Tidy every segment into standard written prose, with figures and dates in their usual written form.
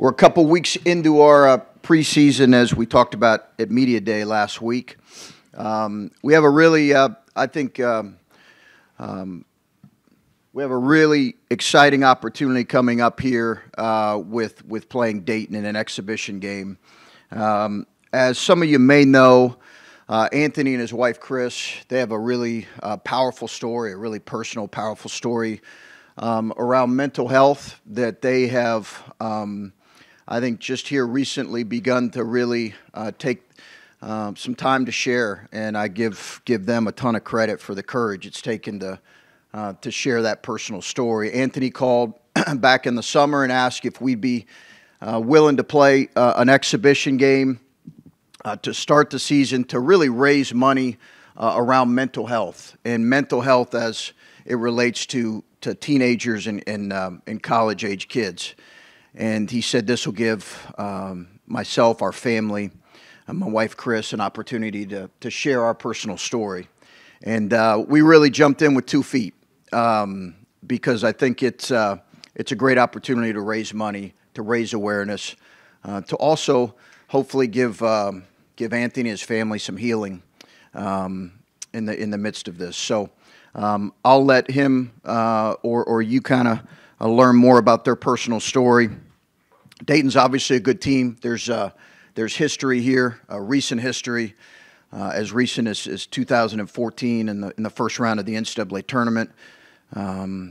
We're a couple weeks into our preseason, as we talked about at Media Day last week. We have a really, we have a really exciting opportunity coming up here with playing Dayton in an exhibition game. As some of you may know, Anthony and his wife, Chris, they have a really powerful story, a really personal, powerful story around mental health that they have, I think, just here recently begun to really take some time to share. And I give them a ton of credit for the courage it's taken to share that personal story. Anthony called back in the summer and asked if we'd be willing to play an exhibition game to start the season to really raise money around mental health, and mental health as it relates to teenagers and college-age kids. And he said this will give myself, our family, and my wife Chris an opportunity to share our personal story. And we really jumped in with 2 feet because I think it's a great opportunity to raise money, to raise awareness, to also hopefully give Anthony and his family some healing in the midst of this. So I'll let him or you kind of learn more about their personal story. Dayton's obviously a good team. There's history here, recent history, as recent as 2014 in the first round of the NCAA tournament.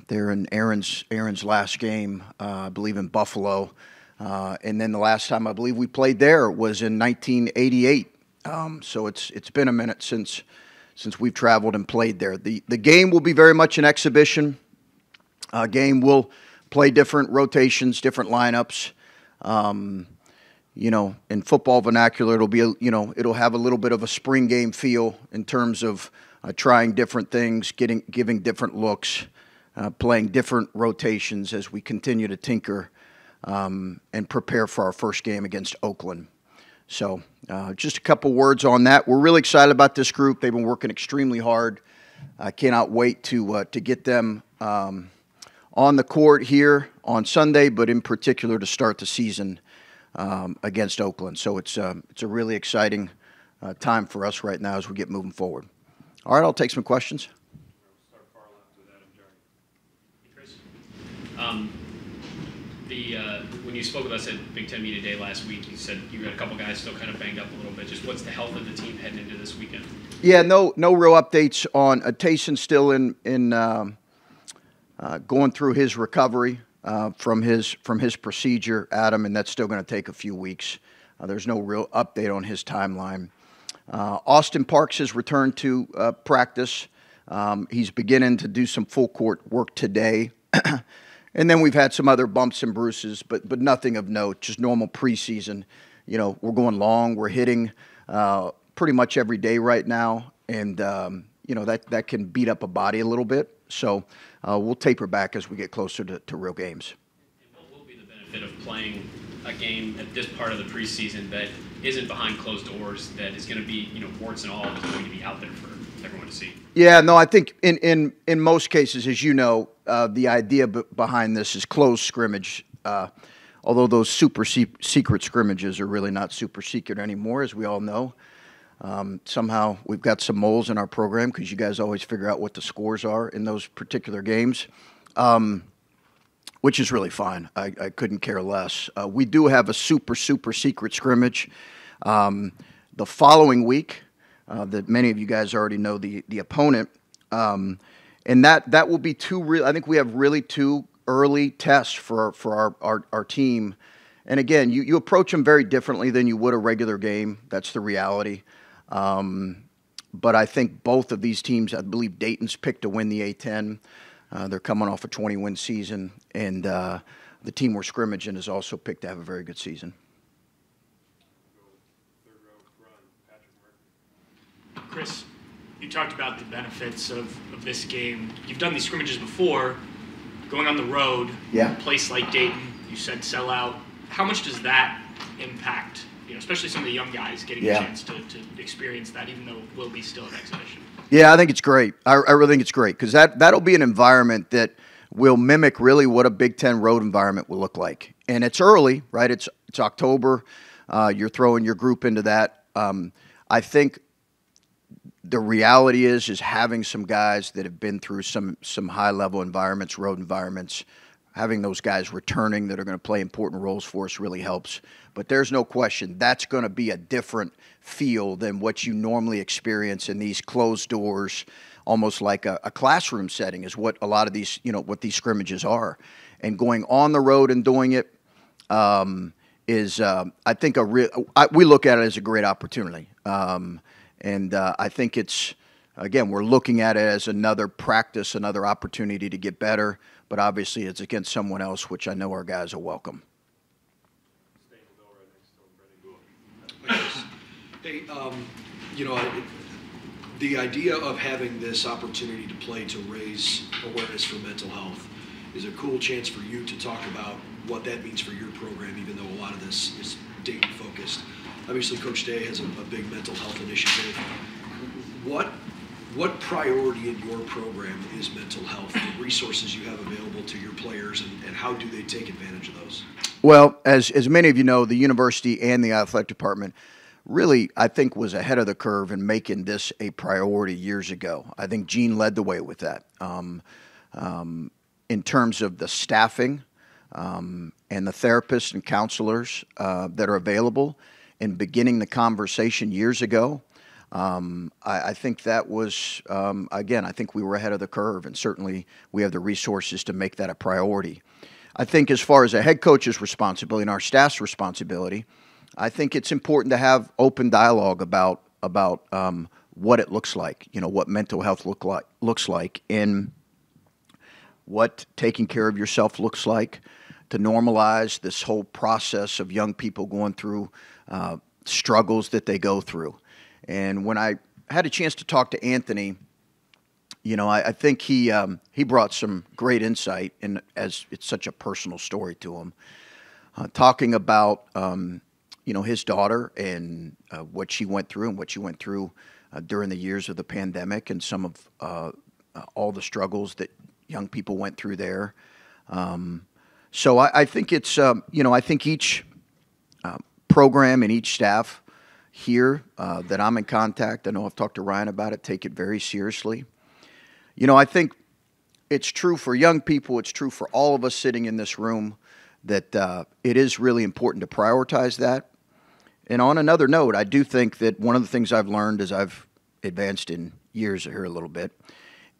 They're in Aaron's last game, I believe, in Buffalo. And then the last time I believe we played there was in 1988. So it's been a minute since we've traveled and played there. The game will be very much an exhibition game. We'll play different rotations, different lineups. You know, in football vernacular, it'll be it'll have a little bit of a spring game feel in terms of trying different things, giving different looks, playing different rotations as we continue to tinker and prepare for our first game against Oakland. So just a couple words on that. We're really excited about this group. They've been working extremely hard. I cannot wait to get them on the court here on Sunday, but in particular to start the season against Oakland. So it's a really exciting time for us right now as we get moving forward. All right, I'll take some questions. We'll start far left with Adam. Hey, Chris. When you spoke with us at Big Ten Media Day last week, you said you had a couple guys still kind of banged up a little bit. Just what's the health of the team heading into this weekend? Yeah, no real updates on Taysen still in going through his recovery from his procedure, Adam, and that's still going to take a few weeks. There's no real update on his timeline. Austin Parks has returned to practice. He's beginning to do some full court work today. And then we've had some other bumps and bruises, but nothing of note, just normal preseason. You know, we're going long. We're hitting pretty much every day right now, and, you know, that can beat up a body a little bit. So we'll taper back as we get closer to real games. And what will be the benefit of playing a game at this part of the preseason that isn't behind closed doors, that is going to be, you know, warts and all, is going to be out there for everyone to see? Yeah, no, I think in most cases, as you know, the idea behind this is closed scrimmage, although those super secret scrimmages are really not super secret anymore, as we all know. Somehow we've got some moles in our program because you guys always figure out what the scores are in those particular games, which is really fine. I couldn't care less. We do have a super secret scrimmage the following week that many of you guys already know the opponent. And that will be two real. I think we have really two early tests for our team. And again, you approach them very differently than you would a regular game. That's the reality. But I think both of these teams, I believe Dayton's picked to win the A-10. They're coming off a 20-win season, and the team we're scrimmaging is also picked to have a very good season. Chris, you talked about the benefits of this game. You've done these scrimmages before, going on the road, yeah, a place like Dayton, you said sell out. How much does that impact, you know, especially some of the young guys getting yeah, a chance to experience that, even though we'll be still an exhibition? Yeah, I think it's great. I really think it's great because that'll be an environment that will mimic really what a Big Ten road environment will look like. and it's early, right? It's October. You're throwing your group into that. I think the reality is having some guys that have been through some high-level environments, road environments, having those guys returning that are going to play important roles for us really helps. But there's no question that's going to be a different feel than what you normally experience in these closed doors, almost like a classroom setting is what a lot of these, you know, what these scrimmages are. And going on the road and doing it is, I think, we look at it as a great opportunity. And I think it's, again, we're looking at it as another practice, another opportunity to get better. But obviously, it's against someone else, which I know our guys will welcome. Hey, you know, the idea of having this opportunity to play to raise awareness for mental health is a cool chance for you to talk about what that means for your program, even though a lot of this is Dayton focused. Obviously, Coach Day has a big mental health initiative. What priority in your program is mental health, the resources you have available to your players, and how do they take advantage of those? Well, as many of you know, the university and the athletic department really, I think, was ahead of the curve in making this a priority years ago. I think Gene led the way with that. In terms of the staffing and the therapists and counselors that are available, and beginning the conversation years ago, I think that was, again, I think we were ahead of the curve, and certainly we have the resources to make that a priority. I think as far as a head coach's responsibility and our staff's responsibility, I think it's important to have open dialogue about what it looks like, you know, what mental health looks like, and what taking care of yourself looks like, to normalize this whole process of young people going through struggles that they go through. And when I had a chance to talk to Anthony, you know, I think he brought some great insight, and as it's such a personal story to him, talking about, you know, his daughter and what she went through during the years of the pandemic, and some of all the struggles that young people went through there. So I think it's, you know, I think each program and each staff here that I'm in contact, I know I've talked to Ryan about it, take it very seriously. You know, I think it's true for young people, it's true for all of us sitting in this room, that it is really important to prioritize that. And on another note, I do think that one of the things I've learned as I've advanced in years here a little bit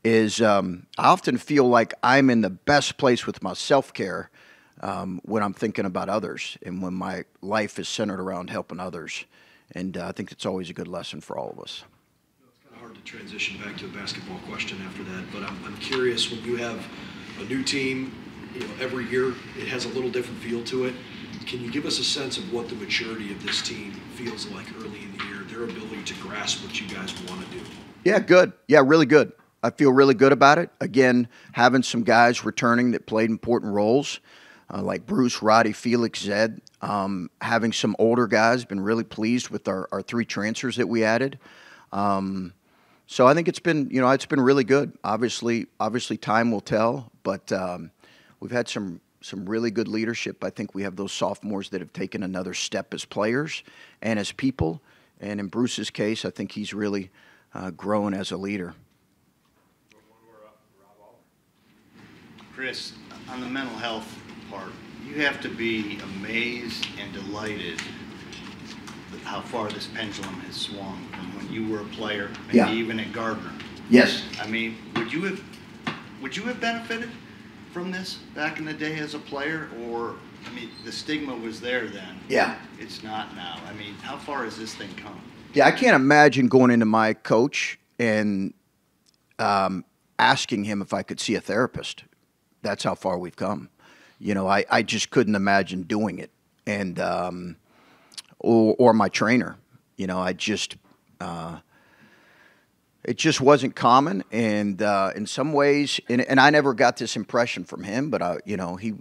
is I often feel like I'm in the best place with my self-care when I'm thinking about others and when my life is centered around helping others. And I think it's always a good lesson for all of us. You know, it's kind of hard to transition back to a basketball question after that, but I'm curious, when you have a new team, you know, every year it has a little different feel to it. Can you give us a sense of what the maturity of this team feels like early in the year, their ability to grasp what you guys want to do? Yeah, good. Yeah, really good. I feel really good about it. Again, having some guys returning that played important roles, like Bruce, Roddy, Felix, Zed, having some older guys, been really pleased with our three transfers that we added. So I think it's been, you know, it's been really good. Obviously time will tell, but we've had some really good leadership. I think we have those sophomores that have taken another step as players and as people. And in Bruce's case, I think he's really grown as a leader. Chris, on the mental health part, you have to be amazed and delighted at how far this pendulum has swung from when you were a player, maybe even at Gardner. Yes. I mean, would you have benefited from this back in the day as a player? Or, I mean, the stigma was there then. Yeah. It's not now. I mean, how far has this thing come? Yeah, I can't imagine going into my coach and asking him if I could see a therapist. That's how far we've come. You know, I just couldn't imagine doing it, and or my trainer. You know, I just it just wasn't common, and in some ways, and I never got this impression from him. But you know, he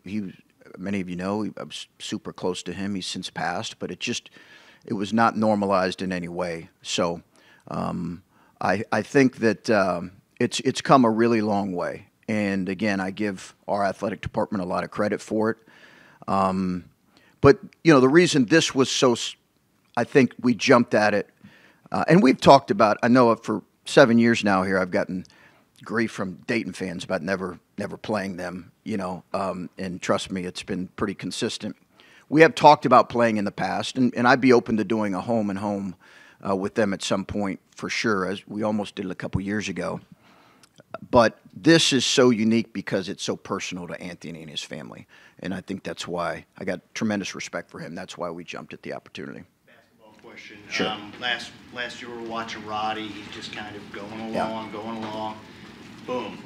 many of you know, I was super close to him. He's since passed, but it was not normalized in any way. So I think that it's come a really long way. And again, I give our athletic department a lot of credit for it. But, you know, the reason this was so, I think we jumped at it, and we've talked about, I know for 7 years now here, I've gotten grief from Dayton fans about never playing them, you know, and trust me, it's been pretty consistent. We have talked about playing in the past, and I'd be open to doing a home-and-home with them at some point for sure, as we almost did a couple years ago. But this is so unique because it's so personal to Anthony and his family, and I think that's why I got tremendous respect for him. That's why we jumped at the opportunity. Basketball question. Sure. Last year we were watching Roddy. He's just kind of going along. Boom.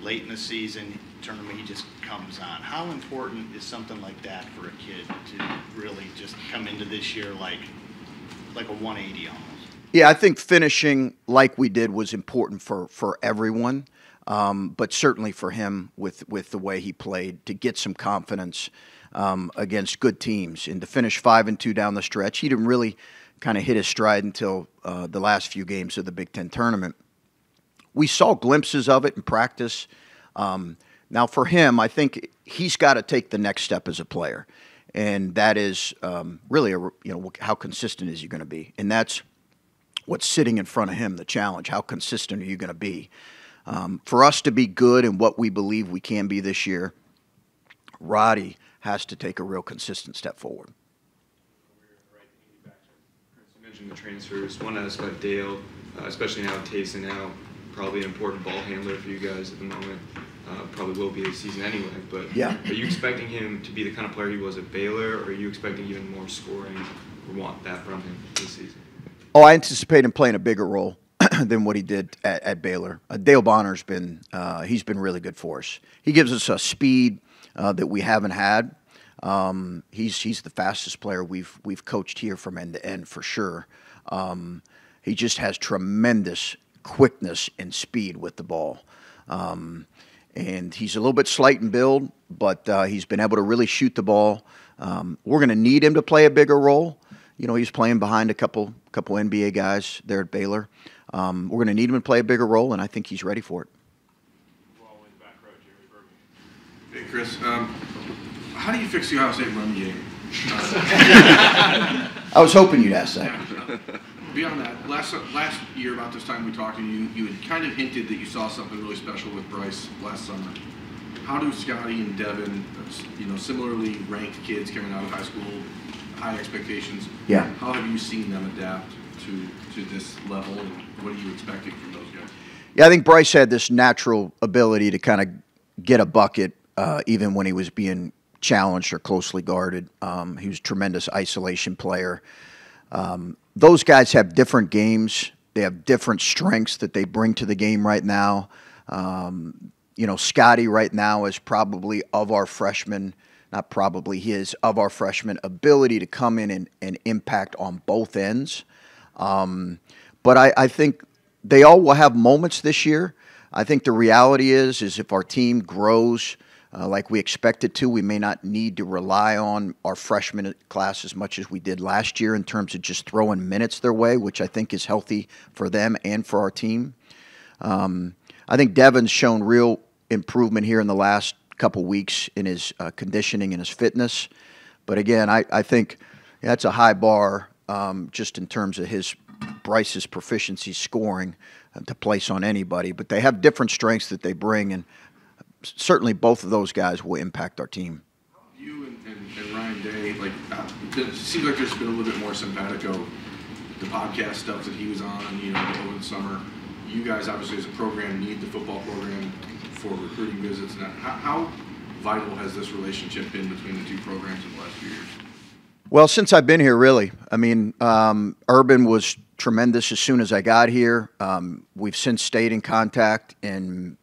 Late in the season, tournament, he just comes on. How important is something like that for a kid to really just come into this year like a 180 almost? Yeah, I think finishing like we did was important for everyone, but certainly for him with the way he played to get some confidence against good teams. And to finish 5-2 down the stretch, he didn't really kind of hit his stride until the last few games of the Big Ten tournament. We saw glimpses of it in practice. Now, for him, I think he's got to take the next step as a player, and that is really, how consistent is he going to be? And that's what's sitting in front of him, the challenge. How consistent are you going to be? For us to be good in what we believe we can be this year, Roddy has to take a real consistent step forward. You mentioned the transfers. One asked about Dale, especially now Taysen out. Probably an important ball handler for you guys at the moment. Probably will be this season anyway. But yeah. Are you expecting him to be the kind of player he was at Baylor, or are you expecting even more scoring or want that from him this season? Oh, I anticipate him playing a bigger role than what he did at Baylor. Dale Bonner's been he's been really good for us. He gives us a speed that we haven't had. He's the fastest player we've coached here from end to end for sure. He just has tremendous quickness and speed with the ball. And he's a little bit slight in build, but he's been able to really shoot the ball. We're going to need him to play a bigger role. You know, he's playing behind a couple NBA guys there at Baylor. We're going to need him to play a bigger role, and I think he's ready for it. Hey, Chris, how do you fix the Ohio State run game? I was hoping you'd ask that. Beyond that, last year about this time we talked, and you had kind of hinted that you saw something really special with Bryce last summer. How do Scotty and Devin, similarly ranked kids coming out of high school, high expectations? Yeah. How have you seen them adapt to this level, and what are you expecting from those guys? Yeah, I think Bryce had this natural ability to kind of get a bucket, even when he was being challenged or closely guarded. He was a tremendous isolation player. Those guys have different games. They have different strengths that they bring to the game right now. Scotty right now is probably of our freshmen, not probably his, of our freshmen ability to come in and impact on both ends. But I think they all will have moments this year. I think the reality is if our team grows like we expect it to, we may not need to rely on our freshman class as much as we did last year in terms of just throwing minutes their way, which I think is healthy for them and for our team. I think Devin's shown real improvement here in the last couple weeks in his conditioning and his fitness. But again, I think that's a high bar just in terms of Bryce's proficiency scoring to place on anybody. But they have different strengths that they bring, and certainly both of those guys will impact our team. You and Ryan Day, it seems like there's been a little bit more simpatico, the podcast stuff that he was on, over the summer. You guys obviously as a program need the football program for recruiting visits. And how vital has this relationship been between the two programs in the last few years? Well, since I've been here, really. I mean, Urban was tremendous as soon as I got here. We've since stayed in contact and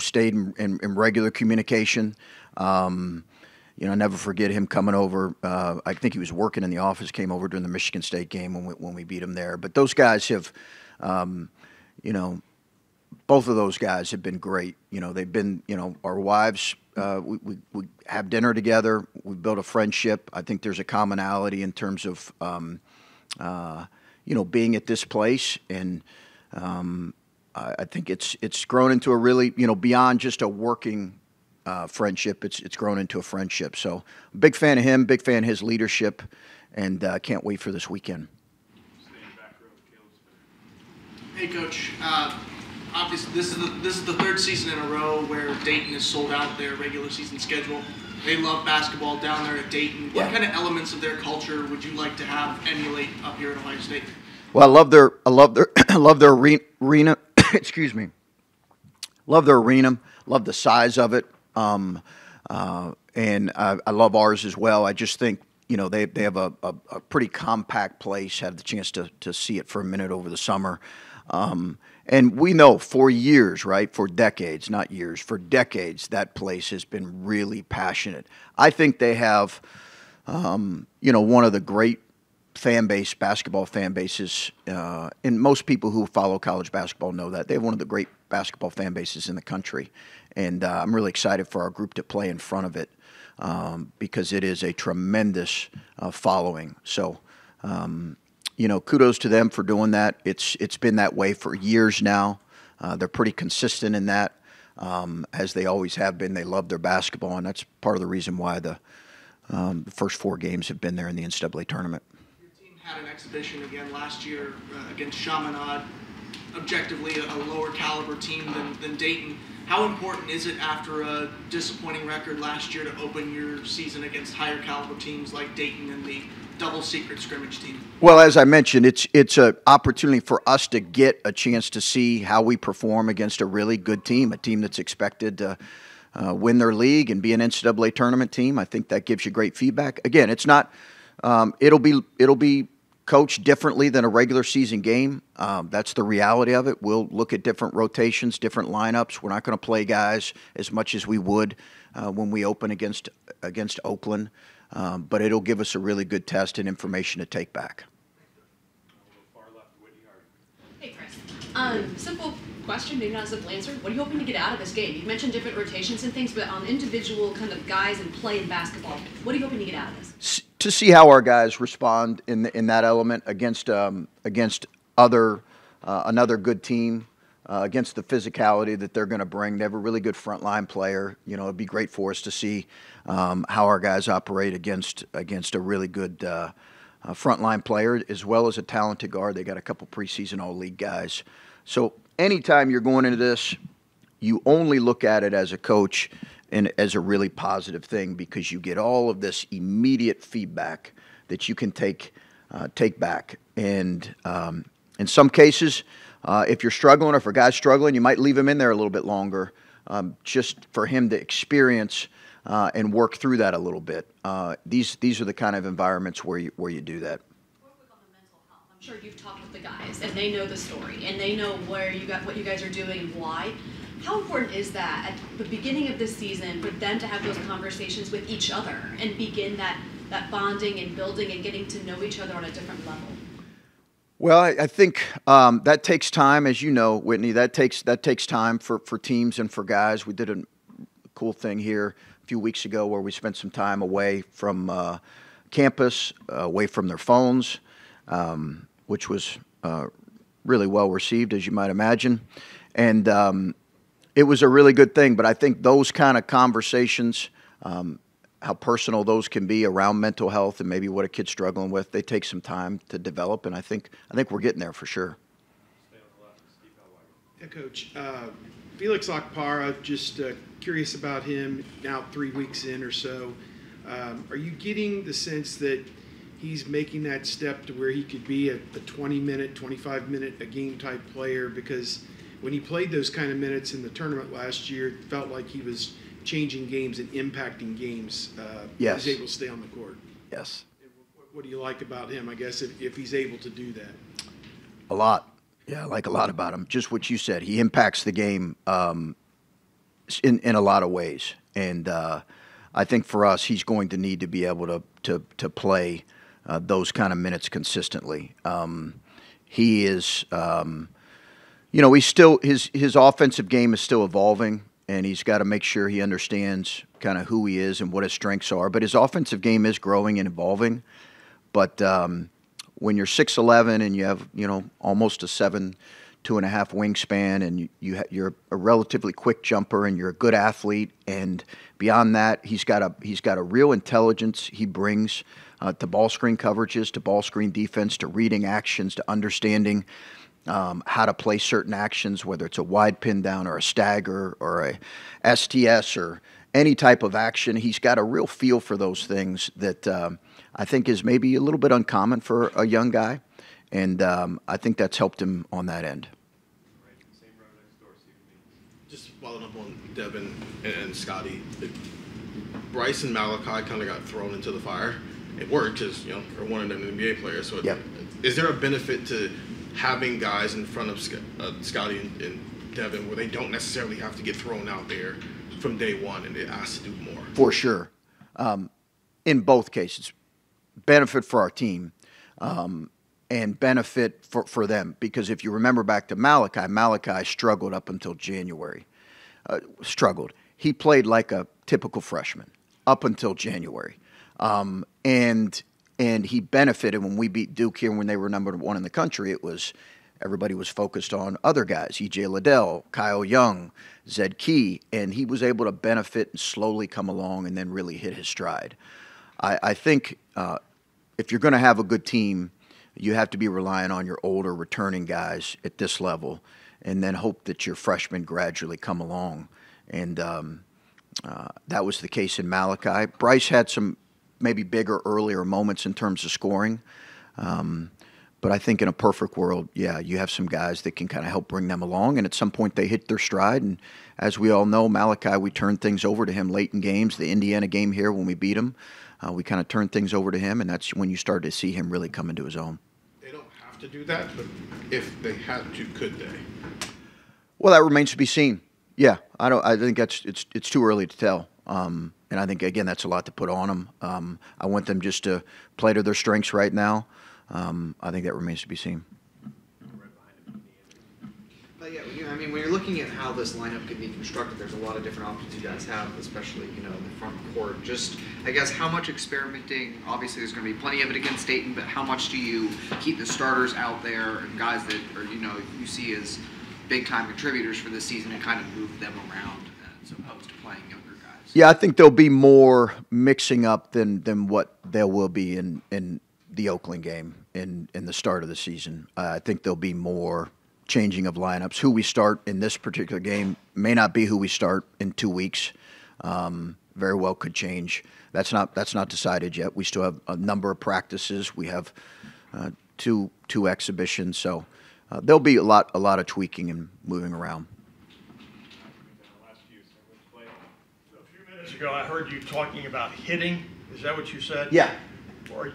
stayed in regular communication. I never forget him coming over. I think he was working in the office, came over during the Michigan State game when we beat him there. But those guys have, both of those guys have been great. They've been, our wives, we have dinner together. We built a friendship. I think there's a commonality in terms of, being at this place, and I think it's grown into a really, beyond just a working friendship. It's grown into a friendship. So big fan of him, big fan of his leadership, and can't wait for this weekend. Hey, Coach. Obviously, this is the third season in a row where Dayton has sold out their regular season schedule. They love basketball down there at Dayton. What kind of elements of their culture would you like to have emulate up here at Ohio State? Well, I love their arena. Excuse me. Love their arena. Love the size of it. And I love ours as well. I just think, you know, they have a pretty compact place. Had the chance to see it for a minute over the summer. And we know for years, right, for decades, not years, for decades, that place has been really passionate. I think they have, you know, one of the great fan base, basketball fan bases, and most people who follow college basketball know that. They have one of the great basketball fan bases in the country. And I'm really excited for our group to play in front of it because it is a tremendous following. So, you know, kudos to them for doing that. It's been that way for years now. They're pretty consistent in that, as they always have been. They love their basketball, and that's part of the reason why the first four games have been there in the NCAA tournament. Your team had an exhibition again last year against Chaminade, objectively a lower caliber team than Dayton. How important is it after a disappointing record last year to open your season against higher caliber teams like Dayton and the double secret scrimmage team? Well, as I mentioned, it's an opportunity for us to get a chance to see how we perform against a really good team, a team that's expected to win their league and be an NCAA tournament team. I think that gives you great feedback. Again, it's not it'll be coached differently than a regular season game. That's the reality of it. We'll look at different rotations, different lineups. We're not going to play guys as much as we would when we open against Oakland. But it'll give us a really good test and information to take back. Hey, Chris. Simple question, maybe not a simple answer. What are you hoping to get out of this game? You mentioned different rotations and things, but on individual kind of guys and playing basketball, what are you hoping to get out of this? To see how our guys respond in that element against another good team, against the physicality that they're going to bring. They have a really good frontline player. You know, it'd be great for us to see how our guys operate against a really good frontline player, as well as a talented guard. They got a couple preseason All-League guys. So anytime you're going into this, you only look at it as a coach and as a really positive thing, because you get all of this immediate feedback that you can take back. And in some cases, if you're struggling, or if a guy's struggling, you might leave him in there a little bit longer, just for him to experience and work through that a little bit. These are the kind of environments where you do that. I'm sure you've talked with the guys, and they know the story, and they know what you guys are doing and why. How important is that at the beginning of this season for them to have those conversations with each other and begin that bonding and building and getting to know each other on a different level? Well, I think that takes time, as you know, Whitney. That takes time for teams and for guys. We did a cool thing here a few weeks ago where we spent some time away from campus, away from their phones, which was really well received, as you might imagine. And it was a really good thing, but I think those kind of conversations, how personal those can be around mental health and maybe what a kid's struggling with, they take some time to develop, and I think we're getting there for sure. Yeah, Coach. Felix Okpara, just curious about him now 3 weeks in or so. Are you getting the sense that he's making that step to where he could be a 20-minute, 25-minute a game type player? Because when he played those kind of minutes in the tournament last year, it felt like he was changing games and impacting games. Yes. He's able to stay on the court. Yes. What do you like about him, I guess, if he's able to do that? A lot. Yeah, I like a lot about him. Just what you said. He impacts the game in a lot of ways. And I think for us, he's going to need to be able to play those kind of minutes consistently. He is you know, he's still his offensive game is still evolving, and he's got to make sure he understands kind of who he is and what his strengths are. But his offensive game is growing and evolving. But when you're 6'11" and you have, you know, almost a 7'2" 2.5 wingspan, and you're a relatively quick jumper, and you're a good athlete. And beyond that, he's got a real intelligence he brings to ball screen coverages, to ball screen defense, to reading actions, to understanding how to play certain actions, whether it's a wide pin down or a stagger or a STS or any type of action. He's got a real feel for those things that I think is maybe a little bit uncommon for a young guy. And I think that's helped him on that end. Just following up on Devin and Scotty, Bryce and Malachi kind of got thrown into the fire. It worked because, you know, they're one of them NBA players. So yep. Is there a benefit to having guys in front of Scotty and Devin where they don't necessarily have to get thrown out there from day one and it has to do more? For sure. In both cases, benefit for our team. And benefit for them, because if you remember back to Malachi struggled up until January. He played like a typical freshman up until January. And he benefited when we beat Duke here when they were #1 in the country. It was everybody was focused on other guys, E.J. Liddell, Kyle Young, Zed Key, and he was able to benefit and slowly come along and then really hit his stride. I think if you're going to have a good team, you have to be relying on your older returning guys at this level and then hope that your freshmen gradually come along. And that was the case in Malachi. Bryce had some maybe bigger, earlier moments in terms of scoring. But I think in a perfect world, yeah, you have some guys that can kind of help bring them along. And at some point they hit their stride. And as we all know, Malachi, we turned things over to him late in games. The Indiana game here when we beat him, we kind of turned things over to him, and that's when you start to see him really come into his own. They don't have to do that, but if they had to, could they? Well, that remains to be seen. Yeah, I think it's too early to tell. And I think, again, that's a lot to put on them. I want them just to play to their strengths right now. I think that remains to be seen. Yeah, I mean, when you're looking at how this lineup could be constructed, there's a lot of different options you guys have, especially, you know, in the front court. Just, I guess, how much experimenting? Obviously, there's going to be plenty of it against Dayton, but how much do you keep the starters out there and guys that are, you know, you see as big-time contributors for this season and kind of move them around as opposed to playing younger guys? Yeah, I think there'll be more mixing up than what there will be in the Oakland game in the start of the season. I think there'll be more changing of lineups. Who we start in this particular game may not be who we start in 2 weeks. Very well could change. That's not decided yet. We still have a number of practices. We have two exhibitions, so there'll be a lot of tweaking and moving around. A few minutes ago, I heard you talking about hitting. Is that what you said? Yeah. Or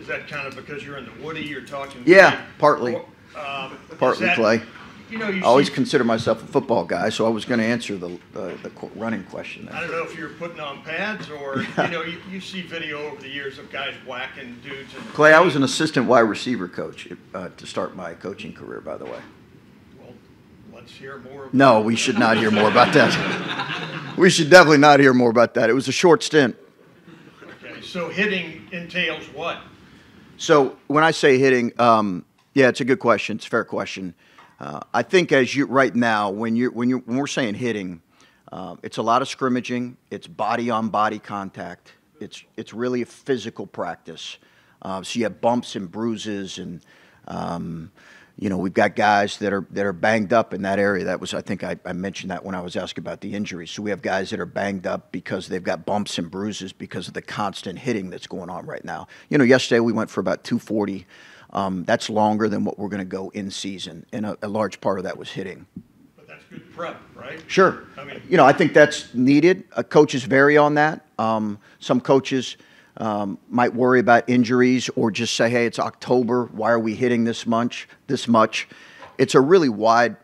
is that kind of because you're in the Woody? You're talking. Yeah, about partly. Or, partly play. You know, I always consider myself a football guy, so I was going to answer the running question there. I don't know if you're putting on pads or, you know, you see video over the years of guys whacking dudes. Clay, I was an assistant wide receiver coach to start my coaching career, by the way. Well, let's hear more. No, we should not hear more about that. We should definitely not hear more about that. It was a short stint. Okay, so hitting entails what? So when I say hitting, yeah, it's a good question. It's a fair question. I think as you right now, when we're saying hitting, it's a lot of scrimmaging. It's body on body contact. It's really a physical practice. So you have bumps and bruises, and you know, we've got guys that are banged up in that area. That was, I think I mentioned that when I was asking about the injuries. So we have guys that are banged up because they've got bumps and bruises because of the constant hitting that's going on right now. You know, yesterday we went for about 240. That's longer than what we're going to go in season, and a large part of that was hitting. But that's good prep, right? Sure. I mean, you know, I think that's needed. Coaches vary on that. Some coaches might worry about injuries or just say, "Hey, it's October. Why are we hitting this much? It's a really wide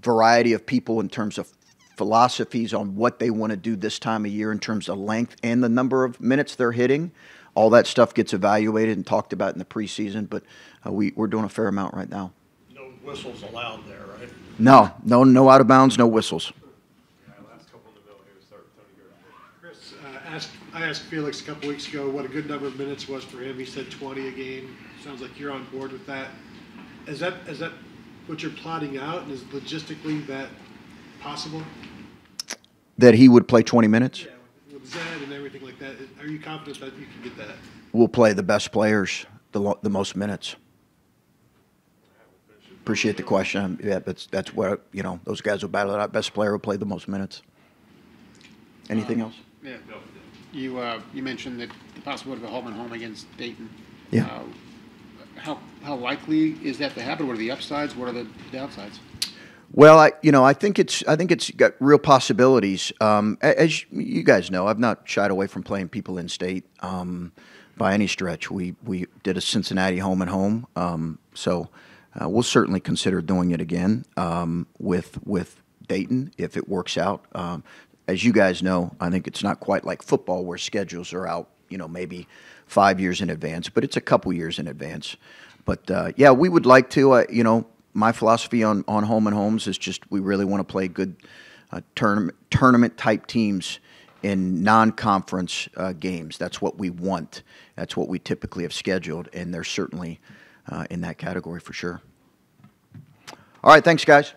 variety of people in terms of philosophies on what they want to do this time of year in terms of length and the number of minutes they're hitting. All that stuff gets evaluated and talked about in the preseason, but we're doing a fair amount right now. No whistles allowed there, right? No out of bounds, no whistles. Yeah, last couple in the middle here, start with Tony Gerber. Chris, I asked Felix a couple weeks ago what a good number of minutes was for him. He said 20 a game. Sounds like you're on board with that. Is that what you're plotting out? And is logistically that possible? That he would play 20 minutes? Yeah, with Zed and everything like that. Are you confident that you can get that? We'll play the best players the most minutes. Appreciate the question. Yeah, that's what, you know, those guys will battle it out. Best player will play the most minutes. Anything else? Yeah. No. You mentioned that the possibility of a home and home against Dayton. Yeah. How likely is that to happen? What are the upsides? What are the downsides? Well, I think it's got real possibilities. As you guys know, I've not shied away from playing people in state by any stretch. We did a Cincinnati home and home, so we'll certainly consider doing it again with Dayton if it works out. As you guys know, I think it's not quite like football where schedules are out, you know, maybe 5 years in advance, but it's a couple years in advance. But yeah, we would like to. You know, my philosophy on home and homes is just we really want to play good tournament type teams in non-conference games. That's what we want. That's what we typically have scheduled, and they're certainly in that category for sure. All right, thanks, guys.